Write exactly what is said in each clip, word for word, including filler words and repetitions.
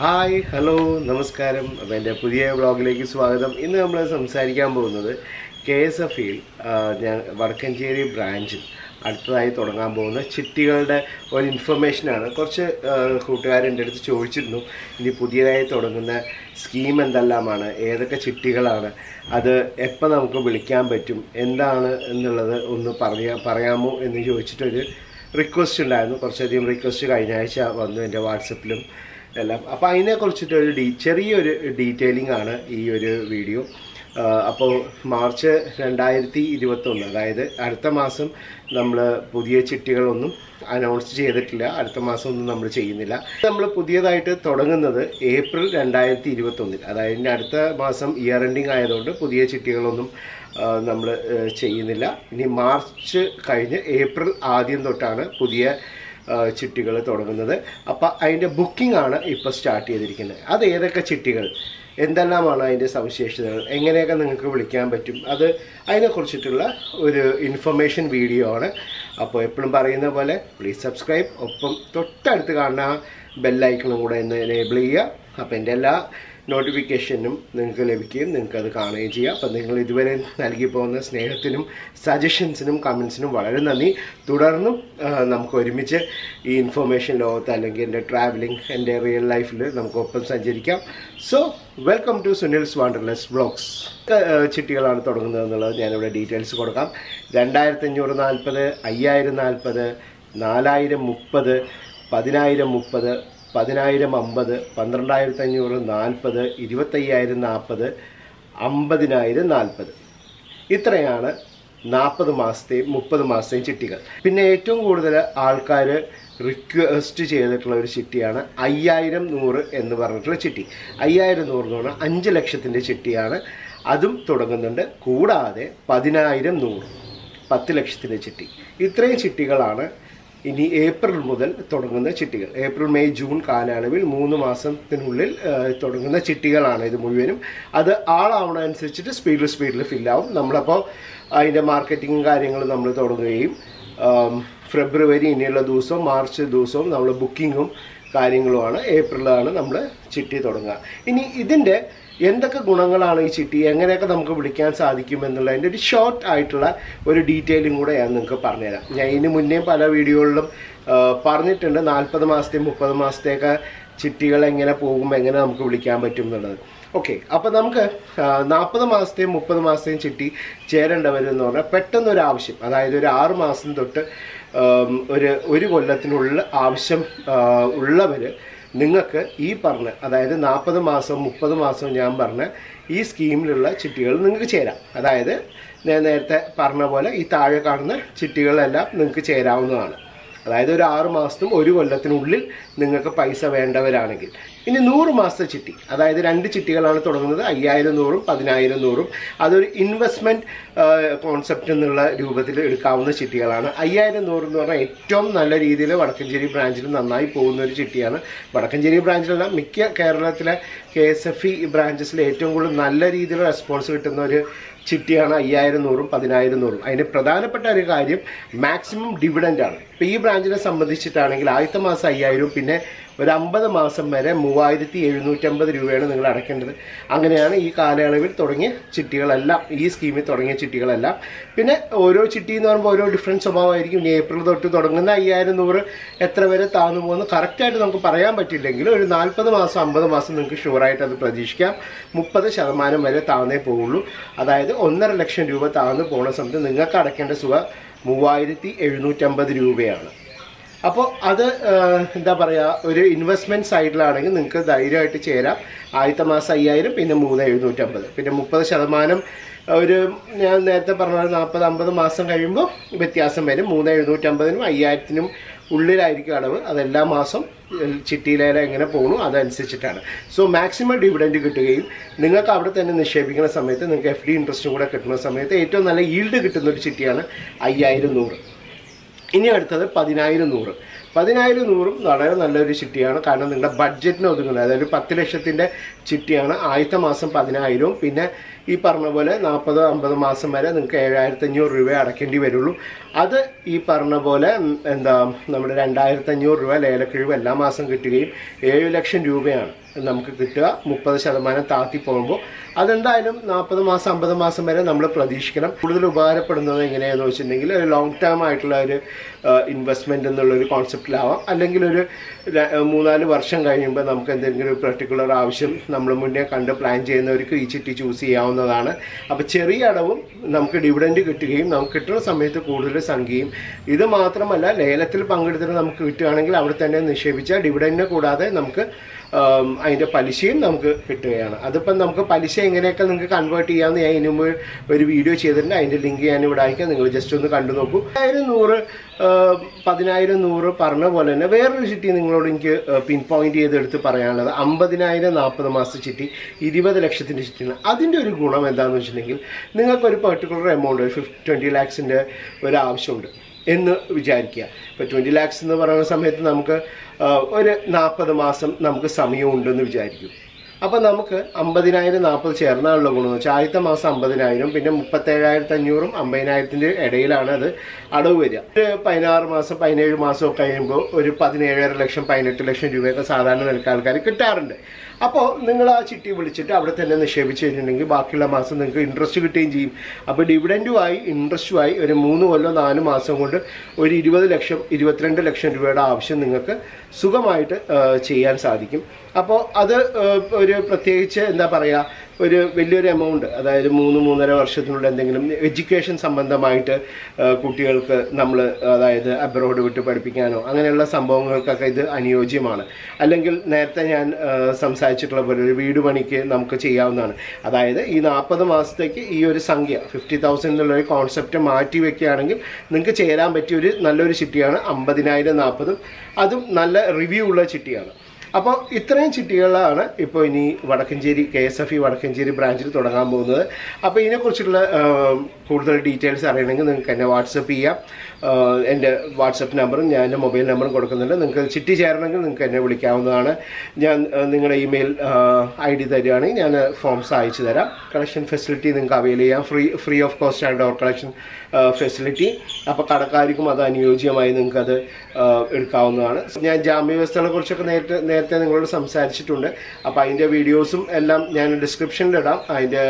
Hi hello നമസ്കാരം. അപ്പോൾ എൻ്റെ പുതിയ വ്ളോഗിലേക്ക് സ്വാഗതം. ഇന്ന് നമ്മൾ സംസാരിക്കാൻ പോകുന്നത് കെ എസ് എഫ് ഇയിൽ ഞാൻ വടക്കഞ്ചേരി ബ്രാഞ്ചിൽ അടുത്തതായി തുടങ്ങാൻ പോകുന്ന ചിട്ടികളുടെ ഒരു ഇൻഫർമേഷനാണ്. കുറച്ച് കൂട്ടുകാരെൻ്റെ അടുത്ത് ചോദിച്ചിരുന്നു ഇനി പുതിയതായി തുടങ്ങുന്ന സ്കീം എന്തെല്ലാമാണ്, ഏതൊക്കെ ചിട്ടികളാണ്, അത് എപ്പോൾ നമുക്ക് വിളിക്കാൻ പറ്റും, എന്താണ് എന്നുള്ളത് ഒന്ന് പറയാ പറയാമോ എന്ന് ചോദിച്ചിട്ടൊരു റിക്വസ്റ്റ് ഉണ്ടായിരുന്നു. കുറച്ചധികം റിക്വസ്റ്റ് കഴിഞ്ഞ ആഴ്ച വന്നു എൻ്റെ വാട്സപ്പിലും എല്ലാം. അപ്പോൾ അതിനെക്കുറിച്ചിട്ടൊരു ഡീ ചെറിയൊരു ഡീറ്റെയിലിംഗ് ആണ് ഈ ഒരു വീഡിയോ. അപ്പോൾ മാർച്ച് രണ്ടായിരത്തി ഇരുപത്തൊന്ന് അതായത് അടുത്ത മാസം നമ്മൾ പുതിയ ചിട്ടികളൊന്നും അനൗൺസ് ചെയ്തിട്ടില്ല. അടുത്ത മാസം ഒന്നും നമ്മൾ ചെയ്യുന്നില്ല. നമ്മൾ പുതിയതായിട്ട് തുടങ്ങുന്നത് ഏപ്രിൽ രണ്ടായിരത്തി ഇരുപത്തൊന്നിൽ, അതായത് അടുത്ത മാസം ഇയർ എൻഡിങ് ആയതുകൊണ്ട് പുതിയ ചിട്ടികളൊന്നും നമ്മൾ ചെയ്യുന്നില്ല. ഇനി മാർച്ച് കഴിഞ്ഞ് ഏപ്രിൽ ആദ്യം തൊട്ടാണ് പുതിയ ചിട്ടികൾ തുടങ്ങുന്നത്. അപ്പോൾ അതിൻ്റെ ബുക്കിംഗ് ആണ് ഇപ്പോൾ സ്റ്റാർട്ട് ചെയ്തിരിക്കുന്നത്. അത് ഏതൊക്കെ ചിട്ടികൾ, എന്തെല്ലാമാണ് അതിൻ്റെ സവിശേഷതകൾ, എങ്ങനെയൊക്കെ നിങ്ങൾക്ക് വിളിക്കാൻ പറ്റും, അത് അതിനെക്കുറിച്ചിട്ടുള്ള ഒരു ഇൻഫർമേഷൻ വീഡിയോ ആണ്. അപ്പോൾ എപ്പോഴും പറയുന്ന പോലെ പ്ലീസ് സബ്സ്ക്രൈബ്, ഒപ്പം തൊട്ടടുത്ത് കാണുന്ന ആ ബെല്ലൈക്കണും കൂടെ ഒന്ന് എനേബിൾ ചെയ്യുക. അപ്പോൾ എൻ്റെ എല്ലാ നോട്ടിഫിക്കേഷനും നിങ്ങൾക്ക് ലഭിക്കുകയും നിങ്ങൾക്കത് കാണുകയും ചെയ്യാം. അപ്പം നിങ്ങൾ ഇതുവരെ നൽകി പോകുന്ന സ്നേഹത്തിനും സജഷൻസിനും കമൻസിനും വളരെ നന്ദി. തുടർന്നും നമുക്ക് ഒരുമിച്ച് ഈ ഇൻഫർമേഷൻ ലോകത്ത് അല്ലെങ്കിൽ എൻ്റെ ട്രാവലിംഗ്, എൻ്റെ റിയൽ ലൈഫിൽ നമുക്കൊപ്പം സഞ്ചരിക്കാം. So welcome to Sunil's wanderlust vlogs. ചിട്ടികളാണ് തുടങ്ങുന്നത് എന്നുള്ളത് ഞാനിവിടെ ഡീറ്റെയിൽസ് കൊടുക്കാം. രണ്ടായിരത്തി അഞ്ഞൂറ് നാൽപ്പത്, അയ്യായിരം നാൽപ്പത്, നാലായിരം മുപ്പത്, പതിനായിരം മുപ്പത്, പതിനായിരം അമ്പത്, പന്ത്രണ്ടായിരത്തി അഞ്ഞൂറ് നാൽപ്പത്, ഇരുപത്തയ്യായിരം നാൽപ്പത്, അമ്പതിനായിരം നാൽപ്പത്. ഇത്രയാണ് നാൽപ്പത് മാസത്തെയും മുപ്പത് മാസത്തെയും ചിട്ടികൾ. പിന്നെ ഏറ്റവും കൂടുതൽ ആൾക്കാർ റിക്വസ്റ്റ് ചെയ്തിട്ടുള്ള ഒരു ചിട്ടിയാണ് അയ്യായിരം നൂറ് എന്ന് പറഞ്ഞിട്ടുള്ള ചിട്ടി. അയ്യായിരം നൂറ് എന്ന് പറഞ്ഞാൽ അഞ്ച് ലക്ഷത്തിൻ്റെ ചിട്ടിയാണ്, അതും തുടങ്ങുന്നുണ്ട്. കൂടാതെ പതിനായിരം നൂറ് പത്ത് ലക്ഷത്തിൻ്റെ ചിട്ടി. ഇത്രയും ചിട്ടികളാണ് ഇനി ഏപ്രിൽ മുതൽ തുടങ്ങുന്ന ചിട്ടികൾ. ഏപ്രിൽ മെയ് ജൂൺ കാലയളവിൽ മൂന്ന് മാസത്തിനുള്ളിൽ തുടങ്ങുന്ന ചിട്ടികളാണ് ഇത് മുഴുവനും. അത് ആളാവണ അനുസരിച്ചിട്ട് സ്പീഡിൽ സ്പീഡിൽ ഫില്ലാവും. നമ്മളപ്പോൾ അതിൻ്റെ മാർക്കറ്റിംഗ് കാര്യങ്ങൾ നമ്മൾ തുടങ്ങുകയും ഫെബ്രുവരി ഇനിയുള്ള ദിവസവും മാർച്ച് ദിവസവും നമ്മൾ ബുക്കിങ്ങും കാര്യങ്ങളുമാണ്. ഏപ്രിലാണ് നമ്മൾ ചിട്ടി തുടങ്ങുക. ഇനി ഇതിൻ്റെ എന്തൊക്കെ ഗുണങ്ങളാണ് ഈ ചിട്ടി, എങ്ങനെയൊക്കെ നമുക്ക് വിളിക്കാൻ സാധിക്കുമെന്നുള്ളതിൻ്റെ ഒരു ഷോർട്ട് ആയിട്ടുള്ള ഒരു ഡീറ്റെയിലും കൂടെ ഞാൻ നിങ്ങൾക്ക് പറഞ്ഞുതരാം. ഞാൻ ഇതിന് മുന്നേ പല വീഡിയോകളിലും പറഞ്ഞിട്ടുണ്ട് നാൽപ്പത് മാസത്തെയും മുപ്പത് മാസത്തെയൊക്കെ ചിട്ടികൾ എങ്ങനെ പോകും, എങ്ങനെ നമുക്ക് വിളിക്കാൻ പറ്റും എന്നുള്ളത്. ഓക്കെ, അപ്പോൾ നമുക്ക് നാൽപ്പത് മാസത്തെയും മുപ്പത് മാസത്തെയും ചിട്ടി ചേരേണ്ടവരെന്ന് പറഞ്ഞാൽ പെട്ടെന്നൊരു ആവശ്യം, അതായത് ഒരു ആറ് മാസം തൊട്ട് ഒരു ഒരു കൊല്ലത്തിനുള്ള ആവശ്യം ഉള്ളവർ നിങ്ങൾക്ക് ഈ പറഞ്ഞ, അതായത് നാൽപ്പത് മാസം മുപ്പത് മാസം ഞാൻ പറഞ്ഞ ഈ സ്കീമിലുള്ള ചിട്ടികൾ നിങ്ങൾക്ക് ചേരാം. അതായത് ഞാൻ നേരത്തെ പറഞ്ഞ പോലെ ഈ താഴെ കാണുന്ന ചിട്ടികളെല്ലാം നിങ്ങൾക്ക് ചേരാവുന്നതാണ്. അതായത് ഒരു ആറ് മാസത്തും ഒരു കൊല്ലത്തിനുള്ളിൽ നിങ്ങൾക്ക് പൈസ വേണ്ടവരാണെങ്കിൽ. ഇനി നൂറ് മാസത്തെ ചിട്ടി, അതായത് രണ്ട് ചിട്ടികളാണ് തുടങ്ങുന്നത്, അയ്യായിരം നൂറും പതിനായിരം നൂറും. അതൊരു ഇൻവെസ്റ്റ്മെൻറ്റ് കോൺസെപ്റ്റ് എന്നുള്ള രൂപത്തിൽ എടുക്കാവുന്ന ചിട്ടികളാണ്. അയ്യായിരം നൂറ് എന്ന് പറഞ്ഞാൽ ഏറ്റവും നല്ല രീതിയിൽ വടക്കഞ്ചേരി ബ്രാഞ്ചിൽ നന്നായി പോകുന്ന ഒരു ചിട്ടിയാണ്. വടക്കഞ്ചേരി ബ്രാഞ്ചിലല്ല, മിക്ക കേരളത്തിലെ കെ എസ് എഫ് ഇ ബ്രാഞ്ചസിൽ ഏറ്റവും കൂടുതൽ നല്ല രീതിയിൽ റെസ്പോൺസ് കിട്ടുന്ന ഒരു ചിട്ടിയാണ് അയ്യായിരം നൂറും പതിനായിരം നൂറും. അതിന് പ്രധാനപ്പെട്ട ഒരു കാര്യം മാക്സിമം ഡിവിഡൻ്റാണ്. ഇപ്പോൾ ഈ ബ്രാഞ്ചിനെ സംബന്ധിച്ചിട്ടാണെങ്കിൽ ആദ്യത്തെ മാസം അയ്യായിരവും പിന്നെ ഒരു അമ്പത് മാസം വരെ മൂവായിരത്തി എഴുന്നൂറ്റമ്പത് രൂപയാണ് നിങ്ങൾ അടയ്ക്കേണ്ടത്. അങ്ങനെയാണ് ഈ കാലയളവിൽ തുടങ്ങിയ ചിട്ടികളെല്ലാം, ഈ സ്കീമിൽ തുടങ്ങിയ ചിട്ടികളെല്ലാം. പിന്നെ ഓരോ ചിട്ടി എന്ന് പറയുമ്പോൾ ഓരോ ഡിഫറൻറ്റ് സ്വഭാവമായിരിക്കും. ഇനി ഏപ്രിൽ തൊട്ട് തുടങ്ങുന്ന അയ്യായിരം നൂറ് എത്ര വരെ താഴ്ന്നു പോകുന്നു കറക്റ്റായിട്ട് നമുക്ക് പറയാൻ പറ്റില്ലെങ്കിൽ ഒരു നാൽപ്പത് മാസം അമ്പത് മാസം നിങ്ങൾക്ക് ഷുവറായിട്ട് അത് പ്രതീക്ഷിക്കാം. മുപ്പത് ശതമാനം വരെ താഴ്ന്നേ പോകുള്ളൂ. അതായത് ഒന്നര ലക്ഷം രൂപ താഴ്ന്നു പോകുന്ന സമയത്ത് നിങ്ങൾക്ക് അടയ്ക്കേണ്ട തുക മൂവായിരത്തി എഴുന്നൂറ്റമ്പത് രൂപയാണ്. അപ്പോൾ അത് എന്താ പറയുക, ഒരു ഇൻവെസ്റ്റ്മെൻറ്റ് സൈഡിലാണെങ്കിൽ നിങ്ങൾക്ക് ധൈര്യമായിട്ട് ചേരാം. ആദ്യത്തെ മാസം അയ്യായിരം, പിന്നെ മൂന്ന് എഴുന്നൂറ്റമ്പത്, പിന്നെ മുപ്പത് ശതമാനം ഒരു ഞാൻ നേരത്തെ പറഞ്ഞ നാൽപ്പത് അമ്പത് മാസം കഴിയുമ്പോൾ വ്യത്യാസം വരും. മൂന്ന് എഴുന്നൂറ്റമ്പതിനും അയ്യായിരത്തിനും ഉള്ളിലായിരിക്കും അടവ്. അതെല്ലാ മാസം ചിട്ടിയിലേല എങ്ങനെ പോകണു അതനുസരിച്ചിട്ടാണ്. സോ മാക്സിമം ഡിവിഡൻറ്റ് കിട്ടുകയും നിങ്ങൾക്ക് അവിടെ തന്നെ നിക്ഷേപിക്കുന്ന സമയത്ത് നിങ്ങൾക്ക് എഫ് ഡി ഇൻട്രസ്റ്റും കൂടെ കിട്ടുന്ന സമയത്ത് ഏറ്റവും നല്ല ഈൽഡ് കിട്ടുന്ന ഒരു ചിട്ടിയാണ് അയ്യായിരം നൂറ്. ഇനി അടുത്തത് പതിനായിരം നൂറ്. പതിനായിരം നൂറും വളരെ നല്ലൊരു ചിട്ടിയാണ്. കാരണം നിങ്ങളുടെ ബഡ്ജറ്റിന് ഒതുങ്ങുന്നത്, അതായത് പത്ത് ലക്ഷത്തിൻ്റെ ചിട്ടിയാണ്. ആദ്യത്തെ മാസം പതിനായിരവും പിന്നെ ഈ പറഞ്ഞ പോലെ നാൽപ്പത് അമ്പത് മാസം വരെ നിങ്ങൾക്ക് ഏഴായിരത്തി അഞ്ഞൂറ് രൂപ അടക്കേണ്ടി വരുള്ളൂ. അത് ഈ പറഞ്ഞ പോലെ എന്താ നമ്മുടെ രണ്ടായിരത്തി അഞ്ഞൂറ് രൂപ ലേലക്കിഴിവ് എല്ലാ മാസം കിട്ടുകയും ഏഴ് ലക്ഷം രൂപയാണ് നമുക്ക് കിട്ടുക. മുപ്പത് ശതമാനം താത്തി പോകുമ്പോൾ അതെന്തായാലും നാൽപ്പത് മാസം അമ്പത് മാസം വരെ നമ്മൾ പ്രതീക്ഷിക്കണം. കൂടുതൽ ഉപകാരപ്പെടുന്നത് എങ്ങനെയാണെന്ന് വെച്ചിട്ടുണ്ടെങ്കിൽ ഒരു ലോങ് ടേം ആയിട്ടുള്ള ഒരു ഇൻവെസ്റ്റ്മെൻറ്റ് എന്നുള്ളൊരു കോൺസെപ്റ്റിലാവാം, അല്ലെങ്കിൽ ഒരു മൂന്നാല് വർഷം കഴിയുമ്പോൾ നമുക്ക് എന്തെങ്കിലും ഒരു പെർട്ടിക്കുലർ ആവശ്യം നമ്മൾ മുന്നേ കണ്ട് പ്ലാൻ ചെയ്യുന്നവർക്ക് ഈ ചിട്ടി ചൂസ് ചെയ്യാവുന്നതാണ്. അപ്പോൾ ചെറിയ അടവും നമുക്ക് ഡിവിഡൻഡ് കിട്ടുകയും നമുക്ക് കിട്ടുന്ന സമയത്ത് കൂടുതൽ സംഖ്യയും, ഇത് മാത്രമല്ല ലേലത്തിൽ പങ്കെടുത്തിട്ട് നമുക്ക് കിട്ടുകയാണെങ്കിൽ അവിടെ തന്നെ നിക്ഷേപിച്ച ഡിവിഡൻഡിനെ കൂടാതെ നമുക്ക് അതിൻ്റെ പലിശയും നമുക്ക് കിട്ടുകയാണ്. അതിപ്പം നമുക്ക് പലിശ എങ്ങനെയൊക്കെ നിങ്ങൾക്ക് കൺവേർട്ട് ചെയ്യാമെന്ന് ഞാൻ ഇതിനു മുമ്പ് ഒരു വീഡിയോ ചെയ്തിട്ടുണ്ട്. അതിൻ്റെ ലിങ്ക് ഞാൻ ഇവിടെ അയക്കാം, നിങ്ങൾ ജസ്റ്റ് ഒന്ന് കണ്ടു നോക്കൂ. പതിനായിരം നൂറ് പതിനായിരം നൂറ് പറഞ്ഞ പോലെ തന്നെ വേറൊരു ചിട്ടി നിങ്ങളോട് എനിക്ക് പിൻ പോയിന്റ് ചെയ്തെടുത്ത് പറയാനുള്ളത് അമ്പതിനായിരം നാൽപ്പത് മാസത്തെ ചിട്ടി ഇരുപത് ലക്ഷത്തിൻ്റെ ചിട്ടിയാണ്. അതിൻ്റെ ഒരു ഗുണം എന്താണെന്ന് വെച്ചിട്ടുണ്ടെങ്കിൽ നിങ്ങൾക്കൊരു പെർട്ടിക്കുലർ എമൗണ്ട് ഒരു ഫിഫ്റ്റി ട്വൻറ്റി ലാക്സിൻ്റെ ഒരു ആവശ്യമുണ്ട് എന്ന് വിചാരിക്കുക. ഇപ്പോൾ ട്വൻറ്റി ലാക്സ് എന്ന് പറയുന്ന സമയത്ത് നമുക്ക് ഒരു നാൽപ്പത് മാസം നമുക്ക് സമയമുണ്ടെന്ന് വിചാരിക്കും. അപ്പോൾ നമുക്ക് അമ്പതിനായിരം നാൽപ്പത് ചേർന്നാലുള്ള ഗുണമെന്ന് വെച്ചാൽ ആദ്യത്തെ മാസം അമ്പതിനായിരം, പിന്നെ മുപ്പത്തേഴായിരത്തി അഞ്ഞൂറും അമ്പതിനായിരത്തിൻ്റെ ഇടയിലാണ് അത് അടവ് വരിക. ഒരു പതിനാറ് മാസം പതിനേഴ് മാസമൊക്കെ കഴിയുമ്പോൾ ഒരു പതിനേഴര ലക്ഷം പതിനെട്ട് ലക്ഷം രൂപയൊക്കെ സാധാരണ നിലക്ക് ആൾക്കാർ കിട്ടാറുണ്ട്. അപ്പോൾ നിങ്ങൾ ആ ചിട്ടി വിളിച്ചിട്ട് അവിടെ തന്നെ നിക്ഷേപിച്ച് കഴിഞ്ഞിട്ടുണ്ടെങ്കിൽ ബാക്കിയുള്ള മാസം നിങ്ങൾക്ക് ഇൻട്രസ്റ്റ് കിട്ടുകയും ചെയ്യും. അപ്പോൾ ഡിവിഡൻറ്റുമായി ഇൻട്രസ്റ്റുമായി ഒരു മൂന്ന് കൊല്ലോ നാല് മാസം കൊണ്ട് ഒരു ഇരുപത് ലക്ഷം ഇരുപത്തിരണ്ട് ലക്ഷം രൂപയുടെ ആവശ്യം നിങ്ങൾക്ക് സുഖമായിട്ട് ചെയ്യാൻ സാധിക്കും. അപ്പോൾ അത് ഒരു പ്രത്യേകിച്ച് എന്താ പറയുക, ഒരു വലിയൊരു എമൗണ്ട്, അതായത് മൂന്ന് മൂന്നര വർഷത്തിനുള്ള എന്തെങ്കിലും എഡ്യൂക്കേഷൻ സംബന്ധമായിട്ട് കുട്ടികൾക്ക് നമ്മൾ അതായത് അബ്രോഡ് വിട്ട് പഠിപ്പിക്കാനോ അങ്ങനെയുള്ള സംഭവങ്ങൾക്കൊക്കെ ഇത് അനുയോജ്യമാണ്. അല്ലെങ്കിൽ നേരത്തെ ഞാൻ സംസാരിച്ചിട്ടുള്ള പോലെ ഒരു വീട് പണിക്ക് നമുക്ക് ചെയ്യാവുന്നതാണ്. അതായത് ഈ നാൽപ്പത് മാസത്തേക്ക് ഈ ഒരു സംഖ്യ ഫിഫ്റ്റി തൗസൻഡ് എന്നുള്ളൊരു കോൺസെപ്റ്റ് മാറ്റി വയ്ക്കുകയാണെങ്കിൽ നിങ്ങൾക്ക് ചേരാൻ പറ്റിയ ഒരു നല്ലൊരു ചിട്ടിയാണ് അമ്പതിനായിരം നാൽപ്പതും. അതും നല്ല റിവ്യൂ ഉള്ള ചിട്ടിയാണ്. അപ്പോൾ ഇത്രയും ചിട്ടികളാണ് ഇപ്പോൾ ഇനി Vadakkanchery K S F E Vadakkanchery ബ്രാഞ്ചിൽ തുടങ്ങാൻ പോകുന്നത്. അപ്പോൾ ഇതിനെക്കുറിച്ചുള്ള കൂടുതൽ ഡീറ്റെയിൽസ് അറിയണമെങ്കിൽ നിങ്ങൾക്ക് എന്നെ വാട്സപ്പ് ചെയ്യാം. എൻ്റെ വാട്സപ്പ് നമ്പറും ഞാൻ എൻ്റെ മൊബൈൽ നമ്പറും കൊടുക്കുന്നുണ്ട്. നിങ്ങൾക്ക് ചിട്ടി ചേരണമെങ്കിൽ നിങ്ങൾക്ക് എന്നെ വിളിക്കാവുന്നതാണ്. ഞാൻ നിങ്ങളുടെ ഇമെയിൽ ഐ ഡി തരികയാണെങ്കിൽ ഞാൻ ഫോംസ് അയച്ചു തരാം. കളക്ഷൻ ഫെസിലിറ്റി നിങ്ങൾക്ക് അവൈൽ ചെയ്യാം, ഫ്രീ ഫ്രീ ഓഫ് കോസ്റ്റ് ആണ് ഡോർ കളക്ഷൻ ഫെസിലിറ്റി. അപ്പോൾ കടക്കാർക്കും അത് അനുയോജ്യമായി നിങ്ങൾക്കത് എടുക്കാവുന്നതാണ്. ഞാൻ ജാമ്യവ്യവസ്ഥകളെ കുറിച്ചൊക്കെ നേരിട്ട് നേരത്തെ നിങ്ങളോട് സംസാരിച്ചിട്ടുണ്ട്. അപ്പോൾ അതിൻ്റെ വീഡിയോസും എല്ലാം ഞാൻ ഡിസ്ക്രിപ്ഷനിലിടാം, അതിൻ്റെ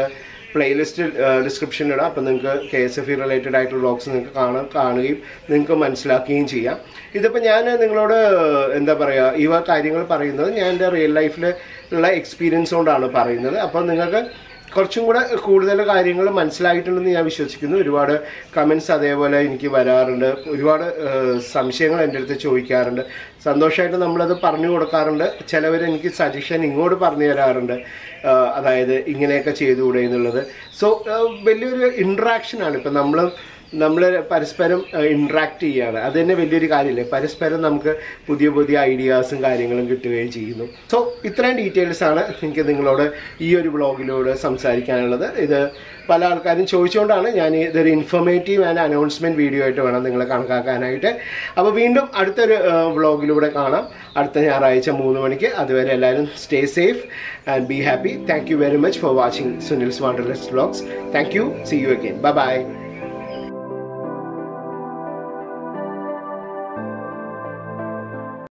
പ്ലേലിസ്റ്റ് ഡിസ്ക്രിപ്ഷനിലിടാം. അപ്പോൾ നിങ്ങൾക്ക് K S F E related ആയിട്ടുള്ള വ്ളോഗ്സ് നിങ്ങൾക്ക് കാണാൻ കാണുകയും നിങ്ങൾക്ക് മനസ്സിലാക്കുകയും ചെയ്യാം. ഇതിപ്പോൾ ഞാൻ നിങ്ങളോട് എന്താ പറയുക, ഇവ കാര്യങ്ങൾ പറയുന്നത് ഞാൻ എൻ്റെ റിയൽ ലൈഫിലുള്ള എക്സ്പീരിയൻസ് കൊണ്ടാണ് പറയുന്നത്. അപ്പോൾ നിങ്ങൾക്ക് കുറച്ചും കൂടെ കൂടുതൽ കാര്യങ്ങൾ മനസ്സിലായിട്ടുണ്ടെന്ന് ഞാൻ വിശ്വസിക്കുന്നു. ഒരുപാട് കമൻറ്റ്സ് അതേപോലെ എനിക്ക് വരാറുണ്ട്, ഒരുപാട് സംശയങ്ങൾ എൻ്റെ അടുത്ത് ചോദിക്കാറുണ്ട്. സന്തോഷമായിട്ട് നമ്മളത് പറഞ്ഞു കൊടുക്കാറുണ്ട്. ചിലവർ എനിക്ക് സജഷൻ ഇങ്ങോട്ട് പറഞ്ഞു തരാറുണ്ട്, അതായത് ഇങ്ങനെയൊക്കെ ചെയ്തുകൂടെ എന്നുള്ളത്. സോ വലിയൊരു ഇൻട്രാക്ഷനാണ് ഇപ്പം നമ്മൾ നമ്മൾ പരസ്പരം ഇൻട്രാക്ട് ചെയ്യുകയാണ്. അത് തന്നെ വലിയൊരു കാര്യമല്ലേ, പരസ്പരം നമുക്ക് പുതിയ പുതിയ ഐഡിയാസും കാര്യങ്ങളും കിട്ടുകയും ചെയ്യുന്നു. സോ ഇത്രയും ഡീറ്റെയിൽസാണ് എനിക്ക് നിങ്ങളോട് ഈ ഒരു വ്ളോഗിലൂടെ സംസാരിക്കാനുള്ളത്. ഇത് പല ആൾക്കാരും ചോദിച്ചുകൊണ്ടാണ് ഞാൻ ഇതൊരു ഇൻഫോർമേറ്റീവ് ആൻഡ് അനൗൺസ്മെൻറ്റ് വീഡിയോ ആയിട്ട് വേണം നിങ്ങളെ കണക്കാക്കാനായിട്ട്. അപ്പോൾ വീണ്ടും അടുത്തൊരു വ്ളോഗിലൂടെ കാണാം, അടുത്ത ഞായറാഴ്ച മൂന്ന് മണിക്ക്. അതുവരെ എല്ലാവരും Stay safe and be happy. Thank you very much for watching Sunil's Wanderlust Vlogs. Thank you. See you again. Bye-bye.